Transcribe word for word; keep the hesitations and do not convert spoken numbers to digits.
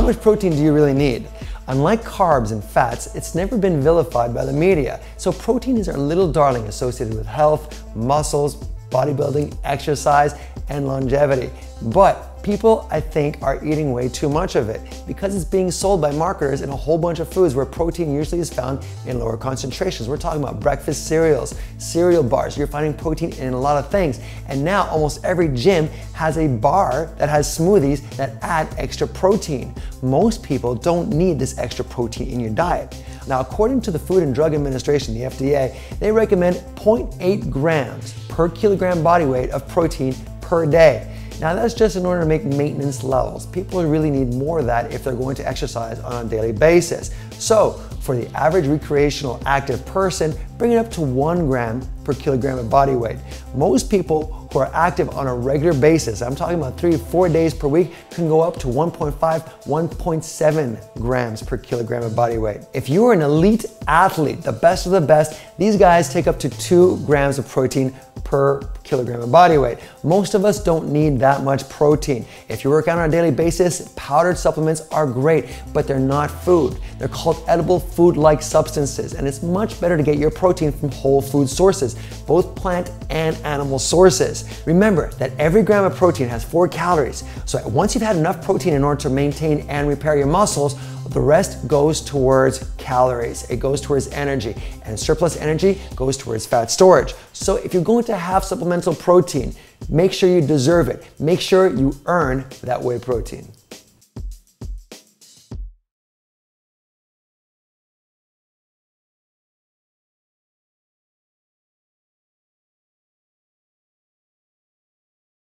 How much protein do you really need? Unlike carbs and fats, it's never been vilified by the media, so protein is our little darling associated with health, muscles, bodybuilding, exercise, and longevity. But people, I think, are eating way too much of it because it's being sold by marketers in a whole bunch of foods where protein usually is found in lower concentrations. We're talking about breakfast cereals, cereal bars. You're finding protein in a lot of things. And now almost every gym has a bar that has smoothies that add extra protein. Most people don't need this extra protein in your diet. Now, according to the Food and Drug Administration, the F D A, they recommend zero point eight grams per kilogram body weight of protein per day. Now that's just in order to make maintenance levels. People really need more of that if they're going to exercise on a daily basis. So for the average recreational active person, bring it up to one gram per kilogram of body weight. Most people who are active on a regular basis, I'm talking about three, four days per week, can go up to one point five, one point seven grams per kilogram of body weight. If you are an elite athlete, the best of the best, these guys take up to two grams of protein per kilogram of body weight. Most of us don't need that much protein. If you work out on a daily basis, powdered supplements are great, but they're not food. They're called edible food-like substances, and it's much better to get your protein from whole food sources, both plant and animal sources. Remember that every gram of protein has four calories, so once you've had enough protein in order to maintain and repair your muscles, the rest goes towards calories. It goes towards energy, and surplus energy goes towards fat storage. So if you're going to have supplemental protein, make sure you deserve it. Make sure you earn that whey protein.